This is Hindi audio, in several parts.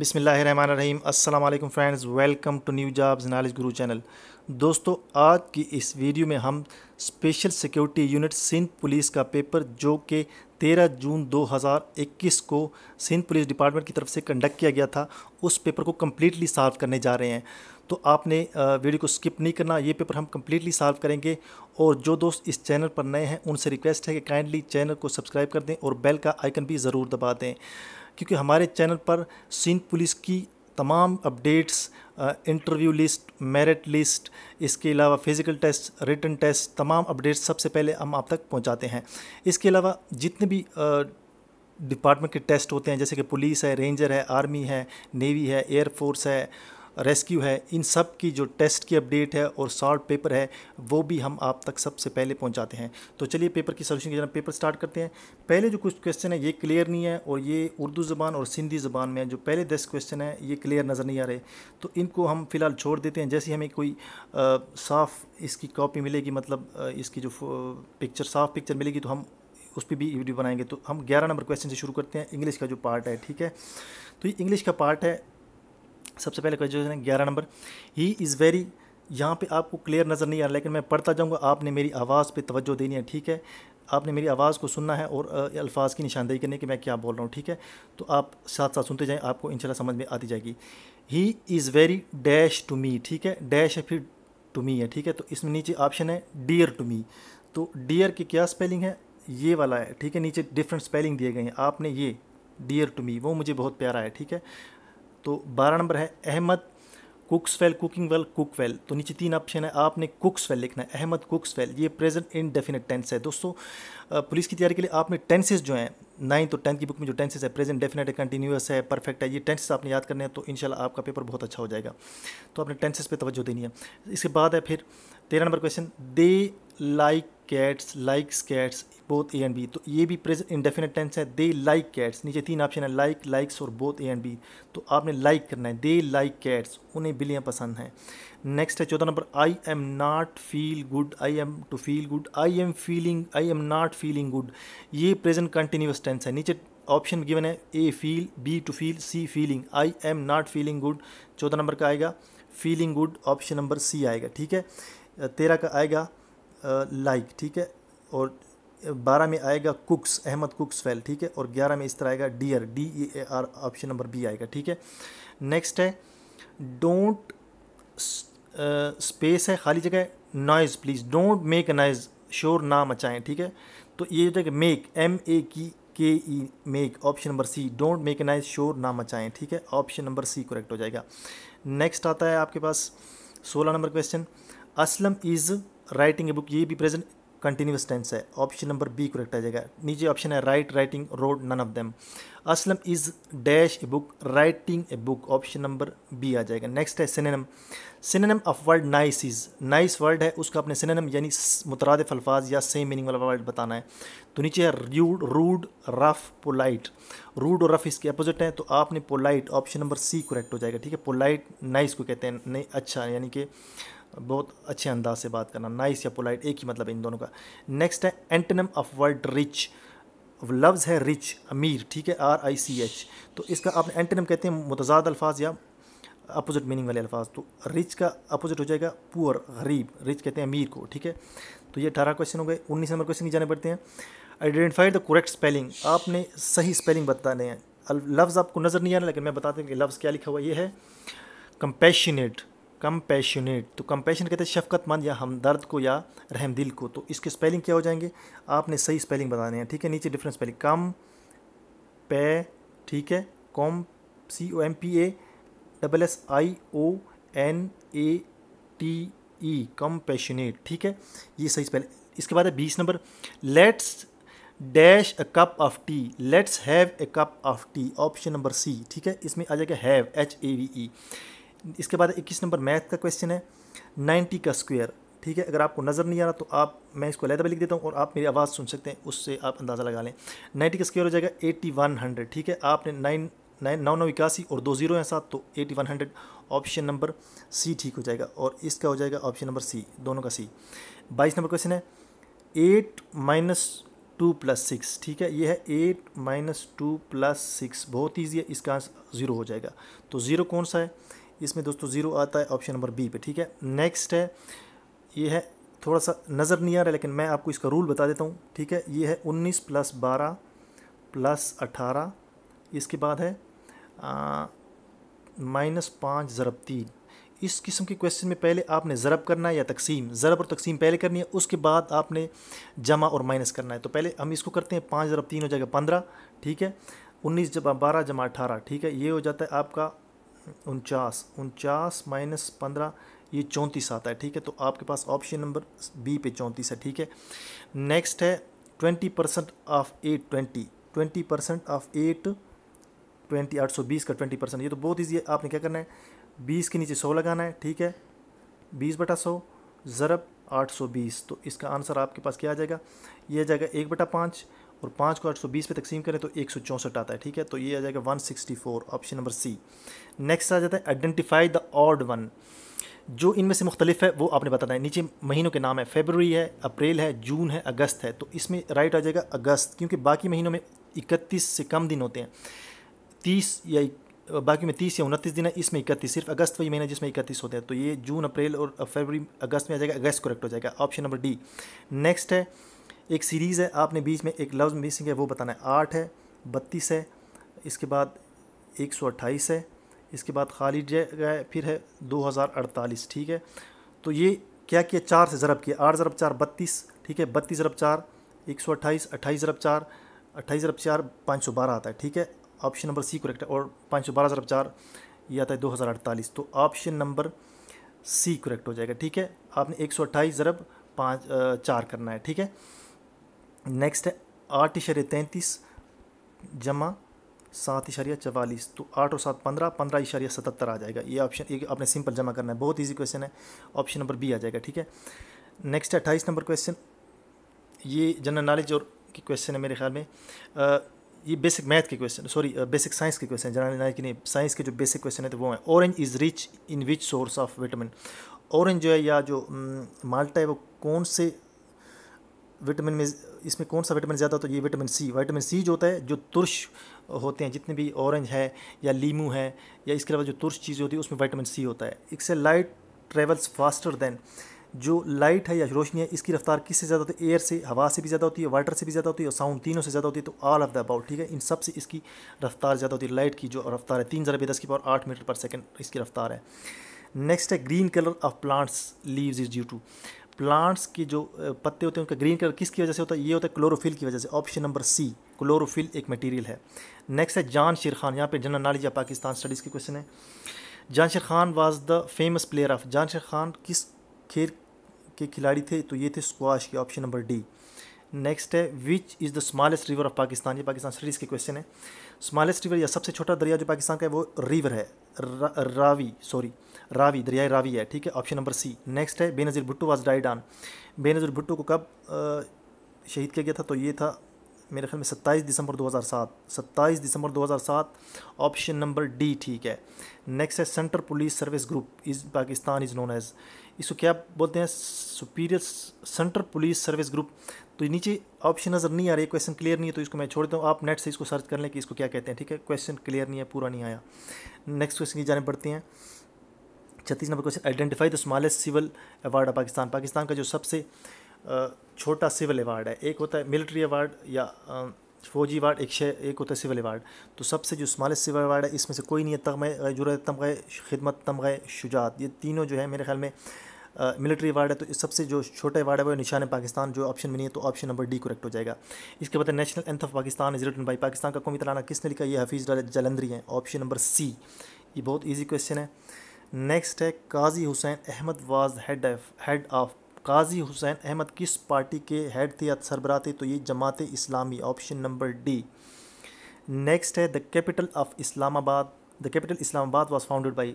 बिस्मिल्लाहिर्रहमानिर्रहीम। अस्सलाम वालेकुम friends, welcome to new jobs knowledge Guru channel. दोस्तों, आज की इस वीडियो में हम special security unit Sindh police का पेपर जो कि 13 जून 2021 को सिंध पुलिस डिपार्टमेंट की तरफ से कंडक्ट किया गया था, उस पेपर को कम्प्लीटली सॉल्व करने जा रहे हैं। तो आपने वीडियो को स्किप नहीं करना, ये पेपर हम कम्प्लीटली सॉल्व करेंगे। और जो दोस्त इस चैनल पर नए हैं उनसे रिक्वेस्ट है कि काइंडली चैनल को सब्सक्राइब कर दें और बेल का आइकन भी ज़रूर दबा दें, क्योंकि हमारे चैनल पर सिंध पुलिस की तमाम updates, interview list, merit list, इसके अलावा फ़िज़िकल टेस्ट, रिटन टेस्ट, तमाम अपडेट्स सबसे पहले हम आप तक पहुंचाते हैं। इसके अलावा जितने भी डिपार्टमेंट के टेस्ट होते हैं, जैसे कि पुलिस है, रेंजर है, आर्मी है, नेवी है, एयरफोर्स है, रेस्क्यू है, इन सब की जो टेस्ट की अपडेट है और शॉर्ट पेपर है वो भी हम आप तक सबसे पहले पहुंचाते हैं। तो चलिए पेपर की सोल्यूशन की तरफ पेपर स्टार्ट करते हैं। पहले जो कुछ क्वेश्चन है ये क्लियर नहीं है, और ये उर्दू ज़बान और सिंधी ज़बान में जो पहले 10 क्वेश्चन हैं ये क्लियर नज़र नहीं आ रहे, तो इनको हम फ़िलहाल छोड़ देते हैं। जैसे हमें कोई साफ़ इसकी कॉपी मिलेगी, मतलब इसकी जो पिक्चर साफ़ पिक्चर मिलेगी, तो हम उस पर भी वीडियो बनाएंगे। तो हम 11 नंबर क्वेश्चन से शुरू करते हैं, इंग्लिश का जो पार्ट है। ठीक है, तो ये इंग्लिश का पार्ट है। सबसे पहले क्वेश्चन है 11 नंबर, ही इज़ वेरी, यहाँ पे आपको क्लियर नज़र नहीं आ रहा, लेकिन मैं पढ़ता जाऊँगा, आपने मेरी आवाज़ पे तवज्जो देनी है। ठीक है, आपने मेरी आवाज़ को सुनना है और अल्फाज की निशानदेही करनी है कि मैं क्या बोल रहा हूँ। ठीक है, तो आप साथ साथ सुनते जाएँ, आपको इंशाल्लाह समझ में आती जाएगी। He is very dash to me, ठीक है, डैश है फिर टू मी है। ठीक है, तो इसमें नीचे ऑप्शन है डियर टू मी, तो डियर की क्या स्पेलिंग है, ये वाला है। ठीक है, नीचे डिफरेंट स्पेलिंग दिए गए हैं, आपने ये डियर टू मी, वो मुझे बहुत प्यारा है। ठीक है, तो 12 नंबर है Ahmed cooks well, cooking well, cook well, तो नीचे 3 ऑप्शन है, आपने कुक्स वेल लिखना है, अहमद कुक्स वेल, ये प्रेजेंट इंडेफिनिट टेंस है। दोस्तों, पुलिस की तैयारी के लिए आपने टेंसेस जो हैं 9th और 10th की बुक में जो टेंसेस है, प्रेजेंट, डेफिनेट है, कंटिन्यूस है, परफेक्ट है, ये टेंसेस आपने याद करने हैं, तो इंशाल्लाह आपका पेपर बहुत अच्छा हो जाएगा। तो आपने टेंसेस पे तवज्जो देनी है। इसके बाद है फिर 13 number question, they like cats, likes cats, both A and B, तो ये भी प्रेजेंट इंडेफिनिट टेंस है। दे लाइक कैट्स, नीचे 3 ऑप्शन है, लाइक, लाइक्स और बोथ ए एंड बी, तो आपने लाइक करना है, दे लाइक कैट्स, उन्हें बिल्लियाँ पसंद हैं। नेक्स्ट है 14 number, I am not feel good, I am to feel good, I am feeling, I am not feeling good, ये प्रेजेंट कंटिन्यूस टेंस है। नीचे ऑप्शन गिवन है, A feel, B to feel, C feeling, I am not feeling good 14 number का आएगा feeling good, option number C आएगा। ठीक है, 13 का आएगा लाइक, ठीक है, और 12 में आएगा कुक्स, अहमद कुक्स वेल। ठीक है, और 11 में इस तरह आएगा dear, D A R, option number B आएगा। ठीक है, नेक्स्ट है डोंट, स्पेस है खाली जगह, noise please, don't make a noise, शोर ना मचाएं। ठीक है, तो ये जो है मेक, एम ए की K E, make, option number C, don't make a noise, शोर ना मचाएं। ठीक है, ऑप्शन नंबर सी करेक्ट हो जाएगा। नेक्स्ट आता है आपके पास 16 number question, Aslam is writing a book, ये भी प्रेजेंट कंटिन्यूस टेंस है, ऑप्शन नंबर बी करेक्ट आ जाएगा। नीचे ऑप्शन है right, writing, road, none of them, Aslam is dash a book, writing a book, option number B आ जाएगा। नेक्स्ट है synonym, synonym of word nice is, nice word है उसका अपने सिनोनिम यानी मुतरादिफ अल्फाज या सेम मीनिंग वाला वर्ड बताना है। तो नीचे है rude, rude, rough, polite, rude और रफ इसके अपोजिट हैं, तो आपने polite, option number C correct हो जाएगा। ठीक है, पोलाइट नाइस को कहते हैं, नहीं अच्छा, यानी कि बहुत अच्छे अंदाज से बात करना, नाइस या पोलाइट एक ही मतलब है इन दोनों का। नेक्स्ट है एंटोनिम ऑफ वर्ड रिच, लफ्ज़ है रिच, अमीर, ठीक है, RICH, तो इसका आपने एंटोनिम कहते हैं मुतजाद अल्फाज या अपोजिट मीनिंग वाले अल्फाज, तो रिच का अपोजिट हो जाएगा पुअर, गरीब, रिच कहते हैं अमीर को। ठीक है, तो ये 18 क्वेश्चन हो गए। 19 नंबर क्वेश्चन की जाने पड़ते हैं, आइडेंटिफाई द करेक्ट स्पेलिंग, आपने सही स्पेलिंग बताने हैं, लफ्ज़ आपको नज़र नहीं आ रहा, लेकिन मैं बताते हैं कि लफ्ज़ क्या लिखा हुआ, ये है कंपैशनेट, कंपैशनेट, तो कंपैशन कहते हैं शफकतमंद या हमदर्द को या रहमदिल को, तो इसके स्पेलिंग क्या हो जाएंगे, आपने सही स्पेलिंग बताने हैं। ठीक है, नीचे डिफरेंट स्पेलिंग, कम पे, ठीक है, कॉम, COMPASSIONATE, कंपैशनेट। ठीक है, ये सही स्पेलिंग। इसके बाद है 20 number, let's dash a cup of tea, let's have a cup of tea, option number C. ठीक है, इसमें आ जाएगा हैव, HAVE। इसके बाद 21 नंबर मैथ का क्वेश्चन है, 90 का स्क्वायर। ठीक है, अगर आपको नज़र नहीं आ रहा तो आप, मैं इसको अलग लिख देता हूँ और आप मेरी आवाज़ सुन सकते हैं, उससे आप अंदाज़ा लगा लें। 90 का स्क्वायर हो जाएगा 8100। ठीक है, आपने 9, 9, 9, 81 और 2 जीरो हैं साथ, तो 8100, ऑप्शन नंबर सी ठीक हो जाएगा, और इसका हो जाएगा ऑप्शन नंबर सी, दोनों का सी। 22 नंबर क्वेश्चन है, 8 - 2 + 6, ठीक है, ये है 8 - 2 + 6, बहुत ईजी है, इसका आंसर ज़ीरो हो जाएगा। तो ज़ीरो कौन सा है इसमें दोस्तों? ज़ीरो आता है ऑप्शन नंबर बी पे, ठीक है। नेक्स्ट है, ये है थोड़ा सा नज़र नहीं आ रहा है लेकिन मैं आपको इसका रूल बता देता हूँ, ठीक है। ये है 19 + 12 + 18, इसके बाद है -5 * 3। इस किस्म के क्वेश्चन में पहले आपने ज़रब करना है या तकसीम, ज़रब और तकसीम पहले करनी है, उसके बाद आपने जमा और माइनस करना है। तो पहले हम इसको करते हैं, 5 * 3 हो जाएगा 15, ठीक है। 19 + 12 + 18, ठीक है, ये हो जाता है आपका 49। 49 - 15 ये 34 आता है, ठीक है। तो आपके पास ऑप्शन नंबर बी पे 34 है, ठीक है। नेक्स्ट है 20% ऑफ 8, 20 820 का 20%, ये तो बहुत ईजी है। आपने क्या करना है, 20 के नीचे 100 लगाना है, ठीक है, 20/100 ज़रब 820। तो इसका आंसर आपके पास क्या आ जाएगा? ये आ जाएगा 1/5, और 5 को 820 पे तकसीम करें तो 164 आता है, ठीक है। तो ये आ जाएगा 164, ऑप्शन नंबर सी। नेक्स्ट आ जाता है आइडेंटिफाई द ऑड वन, जो इनमें से मुख्तलिफ है वो आपने बताना है। नीचे महीनों के नाम है, फरवरी है, अप्रैल है, जून है, अगस्त है। तो इसमें राइट आ जाएगा अगस्त, क्योंकि बाकी महीनों में 31 से कम दिन होते हैं, 30 या बाकी में 30 या 29 दिन है, इसमें 31, सिर्फ अगस्त वही महीना जिसमें 31 होते हैं। तो ये जून, अप्रैल और फरवरी, अगस्त में आ जाएगा, अगस्त करेक्ट हो जाएगा, ऑप्शन नंबर डी। नेक्स्ट है एक सीरीज़ है, आपने बीच में एक लफ्ज़ मिसिंग है वो बताना है। 8 है, 32 है, इसके बाद 128 है, इसके बाद खाली जगह है, फिर है 2048, ठीक है। तो ये क्या किया, 4 से ज़रब किया, 8 × 4 32, ठीक है, 32 × 4 128, 28 × 4 512 आता है, ठीक है, ऑप्शन नंबर सी करेक्ट है। और 512 × 4 ये आता है 2048, तो ऑप्शन नंबर सी करेक्ट हो जाएगा, ठीक है। आपने 128 × 5 4 करना है, ठीक है। नेक्स्ट है 8.33 + 7.44, तो 8 और 7 15, 15.77 आ जाएगा। ये ऑप्शन एक आपने सिंपल जमा करना है, बहुत ईजी क्वेश्चन है, ऑप्शन नंबर बी आ जाएगा, ठीक है। नेक्स्ट है 28 नंबर क्वेश्चन, ये जनरल नॉलेज और की क्वेश्चन है मेरे ख्याल में। ये बेसिक मैथ के क्वेश्चन, सॉरी बेसिक साइंस के क्वेश्चन, जनरल नॉलेज के नहीं, साइंस के जो बेसिक क्वेश्चन है तो वो हैं। Orange is rich in which source of vitamin, orange जो है या जो माल्टा है वो कौन से विटामिन में, इसमें कौन सा विटामिन ज़्यादा होता है? तो ये विटामिन सी, विटामिन सी जो होता है, जो तुर्श होते हैं जितने भी ऑरेंज है या लीमू है या इसके अलावा जो तुर्श चीज़ होती है उसमें विटामिन सी होता है। इससे लाइट ट्रेवल्स फास्टर दैन, जो लाइट है या रोशनी है इसकी रफ्तार किससे ज़्यादा होती है? एयर से, हवा से भी ज़्यादा होती है, वाटर से भी ज़्यादा होती है, और साउंड, तीनों से ज़्यादा होती है। तो ऑल ऑफ द अबाउट, ठीक है, इन सब से इसकी रफ्तार ज़्यादा होती है। लाइट की जो रफ्तार है 3 × 10⁻⁸ मीटर/सेकंड इसकी रफ्तार है। नेक्स्ट है green colour of plants leaves is due to, plants के जो पत्ते होते हैं उनका ग्रीन कलर किसकी वजह से होता है? ये होता है क्लोरोफिल की वजह से, ऑप्शन नंबर सी, क्लोरोफिल एक मटेरियल है। नेक्स्ट है जान शेर खान, यहाँ पे जनरल नॉलेज या पाकिस्तान स्टडीज़ के क्वेश्चन है। Jan Sher Khan was the famous player of, Jan Sher Khan किस खेल के खिलाड़ी थे? तो ये थे स्क्वाश के, ऑप्शन नंबर डी। नेक्स्ट है which is the smallest river of Pakistan, ये पाकिस्तान स्टडीज़ के क्वेश्चन है। स्मॉलेस्ट रिवर या सबसे छोटा दरिया जो पाकिस्तान का है वो रिवर है, रावी, दरियाई रावी है, ठीक है, ऑप्शन नंबर सी। नेक्स्ट है Benazir Bhutto was died on, Benazir Bhutto को कब शहीद किया गया था? तो ये था मेरे ख्याल में 27 दिसंबर 2007, 27 दिसंबर 2007, ऑप्शन नंबर डी, ठीक है। नेक्स्ट है central police service group is Pakistan is known as, इसको क्या बोलते हैं? Superior central police service group. तो नीचे ऑप्शन नज़र नहीं आ रही, क्वेश्चन क्लियर नहीं है, तो इसको मैं छोड़ देता हूँ, आप नेट से इसको सर्च कर लें कि इसको क्या कहते हैं, ठीक है, क्वेश्चन क्लियर नहीं है, पूरा नहीं आया। नेक्स्ट क्वेश्चन की जाने पड़ते हैं, 36 number question, identify the smallest civil award of Pakistan, Pakistan का जो सबसे छोटा सिविल अवार्ड है। एक होता है मिलिट्री अवार्ड या फौजी अवार्ड, एक होता है सिविल अवार्ड। तो सबसे जो स्मॉलेस्ट सिविल अवार्ड है इसमें से कोई नहीं है, तमग़े जुर्रत, तमग़े खिदमत, तमग़े शुजाअत, ये तीनों जो है मेरे ख्याल में मिलिट्री अवार्ड है। तो सबसे जो छोटा अवार्ड है वो निशान पाकिस्तान जो ऑप्शन में नहीं है, तो ऑप्शन नंबर डी करेक्ट हो जाएगा। इसके बाद national anthem of Pakistan is written by, Pakistan का कौमी तराना किसने लिखा? ये हफीज़ जालंधरी हैं, ऑप्शन नंबर सी, ये बहुत ईजी क्वेश्चन है। नेक्स्ट है Qazi Hussain Ahmed was head of, Qazi Hussain Ahmed किस पार्टी के हेड थे या सरबराह थे? तो ये Jamaat Islami, option number D. Next है the capital of Islamabad, the capital Islamabad was founded by,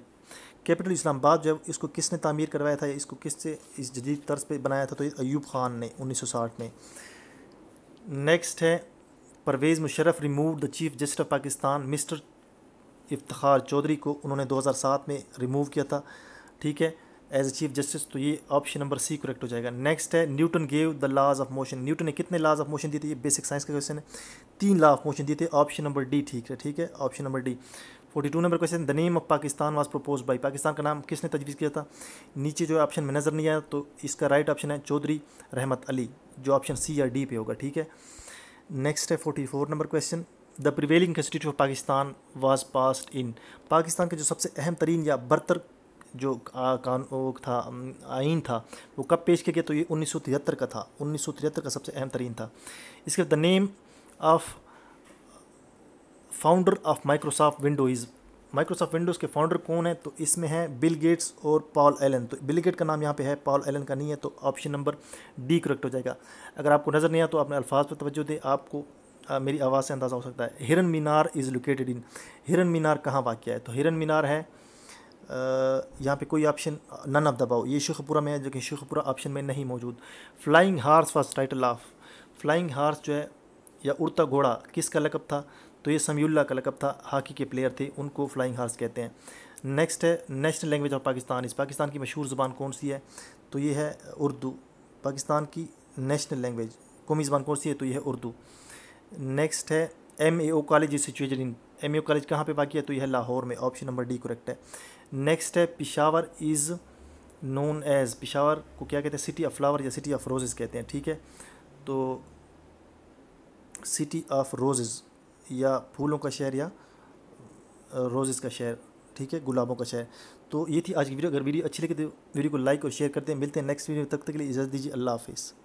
capital Islamabad जो है इसको किसने तामीर करवाया था, इसको किससे इस जदीद तर्ज पे बनाया था? तो ये अयूब खान ने 1960 में। नेक्स्ट है Pervez Musharraf remove the chief justice of Pakistan, mister Iftikhar Chaudhry को उन्होंने 2007 में रिमूव किया था, ठीक है। एज ए चीफ जस्टिस, तो ये ऑप्शन नंबर सी करेक्ट हो जाएगा। नेक्स्ट है Newton gave the laws of motion, Newton ने कितने लॉज ऑफ मोशन दिए थे? ये बेसिक साइंस का क्वेश्चन है, 3 लॉ ऑफ मोशन दिए थे, ऑप्शन नंबर डी ठीक है, ठीक है option number D. 42 number question, the name of Pakistan was propose by, Pakistan का नाम किसने तजवीज़ किया था? नीचे जो ऑप्शन में नज़र नहीं आया, तो इसका राइट ऑप्शन है चौधरी रहमत अली, जो ऑप्शन सी या डी पे होगा, ठीक है। नेक्स्ट है 44 number question, the prevailing constitution of Pakistan was passed in, Pakistan के जो सबसे अहम तरीन या बरतर जो आइन था वो कब पेश किया गया? तो ये 1973 का था, 1973 का सबसे अहम तरीन था। इसके the name of founder of Microsoft Windows, Microsoft Windows के फाउंडर कौन है? तो इसमें है बिल गेट्स और पॉल एलन, तो बिल गेट का नाम यहाँ पे है, पॉल एलन का नहीं है, तो ऑप्शन नंबर डी करेक्ट हो जाएगा। अगर आपको नज़र नहीं आया तो आपने अल्फाज पर तवज्जो दें, आपको मेरी आवाज़ से अंदाज़ा हो सकता है। हिरन मीनार इज़ लोकेटेड इन, हिरन मीनार कहाँ वाक़ है? तो हिरन मीनार है यहाँ पे कोई ऑप्शन नन ऑफ दबाओ, ये शेखपुरा में है, लेकिन शेखपुरा ऑप्शन में नहीं मौजूद। Flying horse was title of, flying horse जो है या उड़ता घोड़ा किसका लकब था? तो ये समयुल्ला का लकब था, हॉकी के प्लेयर थे, उनको फ्लाइंग हार्स कहते हैं। नेक्स्ट है नेशनल लैंग्वेज ऑफ पाकिस्तान, इस पाकिस्तान की मशहूर ज़ुबान कौन सी है? तो ये है उर्दू। पाकिस्तान की नेशनल लैंग्वेज कौमी ज़ुबान कौन सी है? तो ये है उर्दू। नेक्स्ट है MAO college is situated in, MAO college कहाँ पे बाकी है? तो यह है लाहौर में, ऑप्शन नंबर डी करेक्ट है। नेक्स्ट है Peshawar is known as, Peshawar को क्या कहते हैं? सिटी ऑफ फ्लावर या सिटी ऑफ रोजेज़ कहते हैं, ठीक है, तो सिटी ऑफ रोजेज़ या फूलों का शहर या रोजेज़ का शहर, ठीक है, गुलाबों का शहर। तो ये थी आज की वीडियो, अगर वीडियो अच्छी लगी तो वीडियो को लाइक और शेयर करते हैं। मिलते हैं नेक्स्ट वीडियो, तब तक के लिए इजाज़त दीजिए, अल्लाह हाफिज़।